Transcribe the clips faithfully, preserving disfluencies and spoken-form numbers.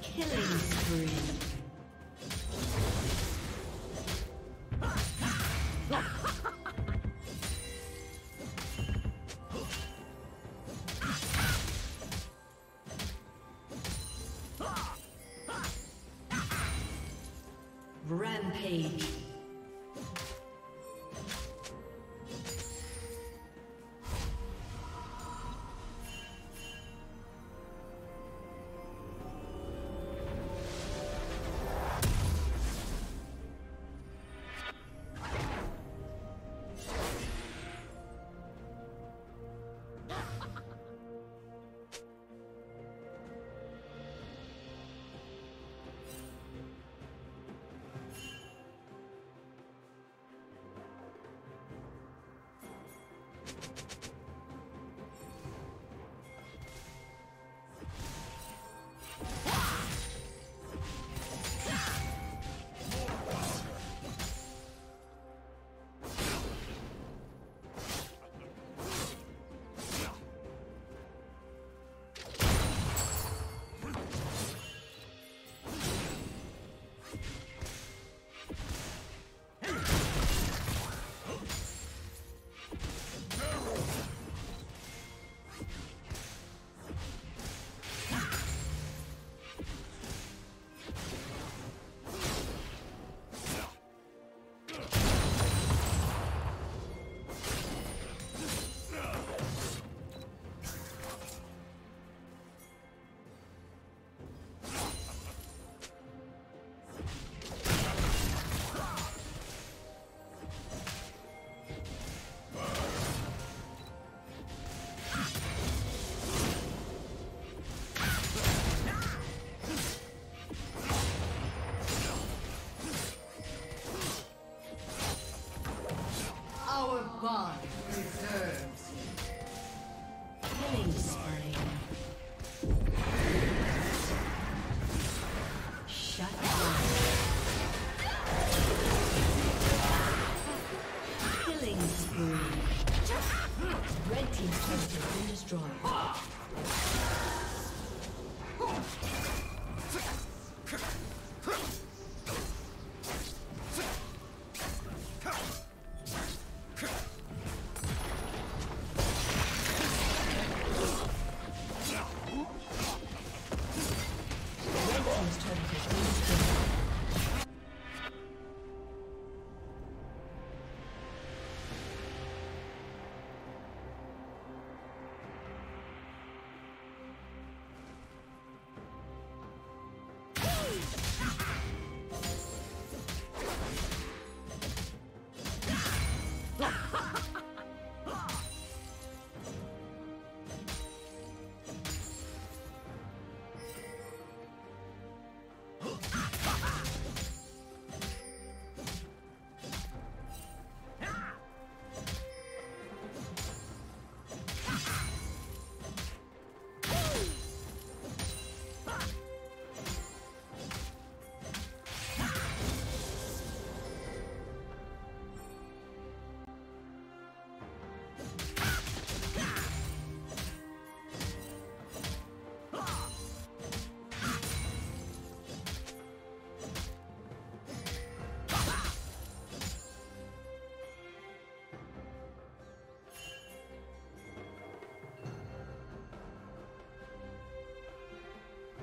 Killing spree. Rampage. God preserves. Killing spree. Shut down. Killing spree. Red team's turret has been destroyed.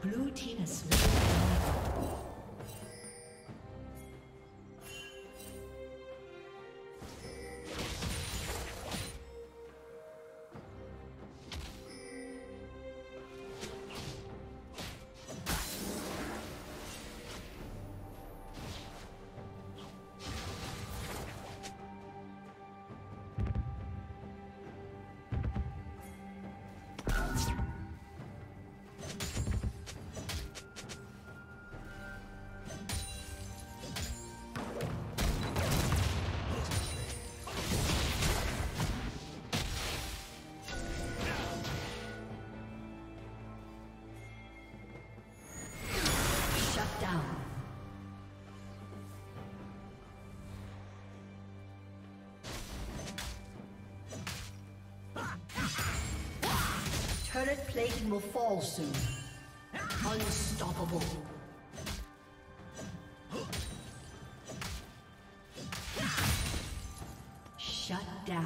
Blue team has slain. turret plating will fall soon. Unstoppable. Shut down.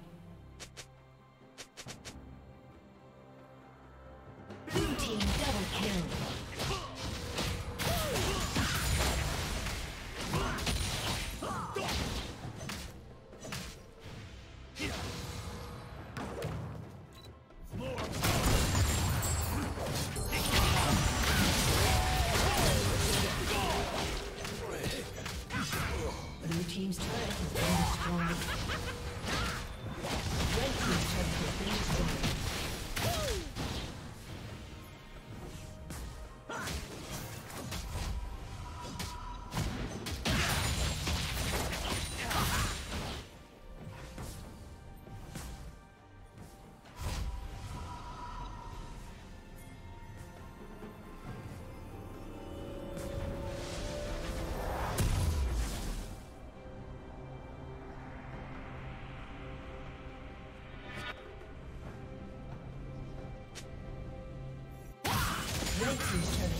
Blue team double kill. Red team's turret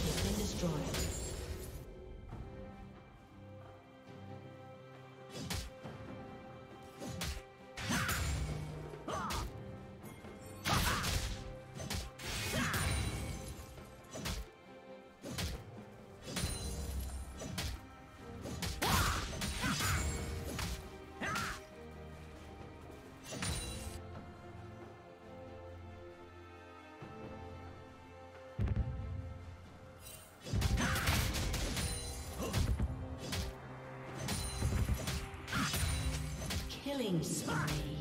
has been destroyed. Killing spree.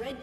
Red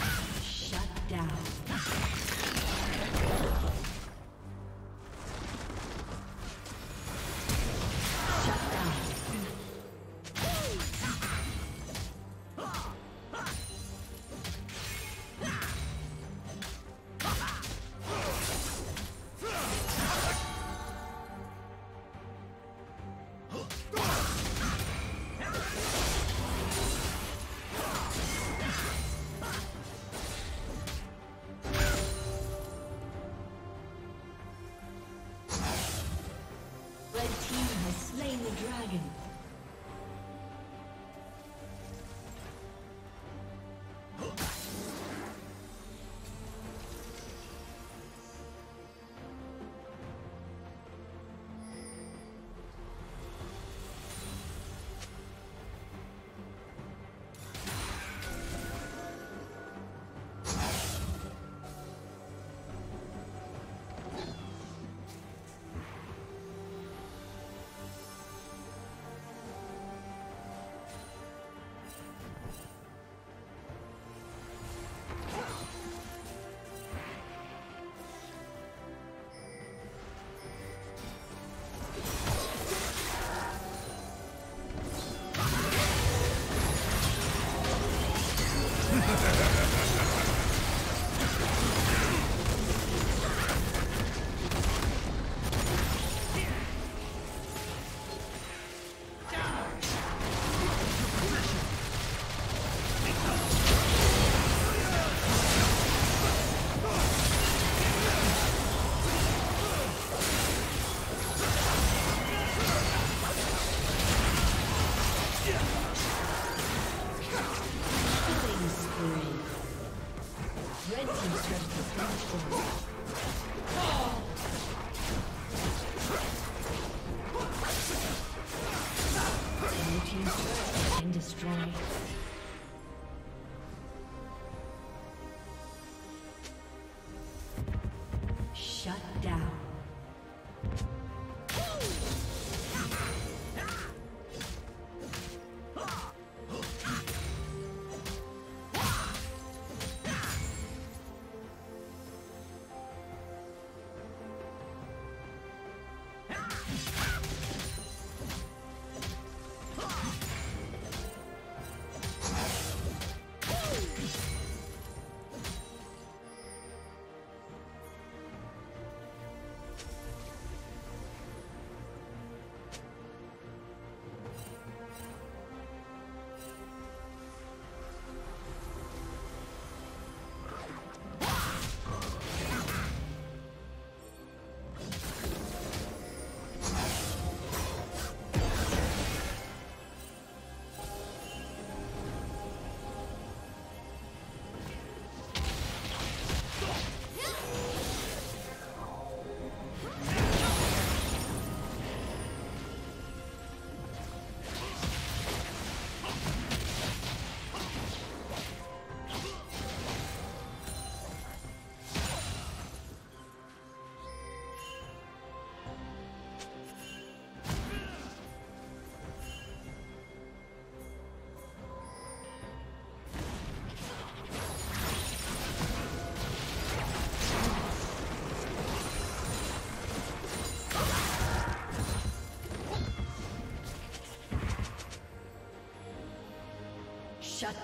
Shut down. Shut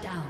down.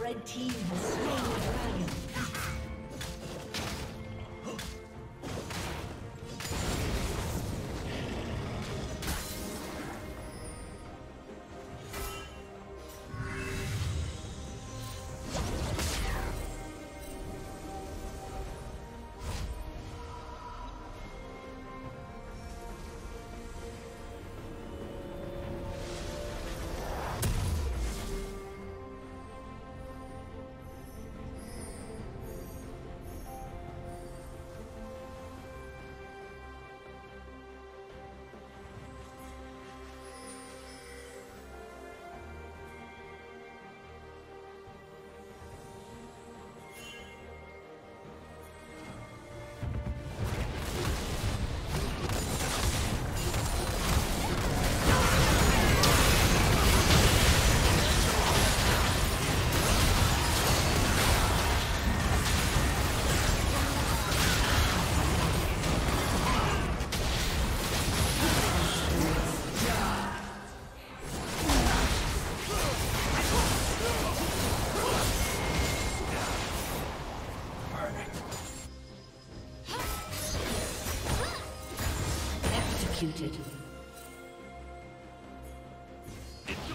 Red team has slain the dragon. Executed. It's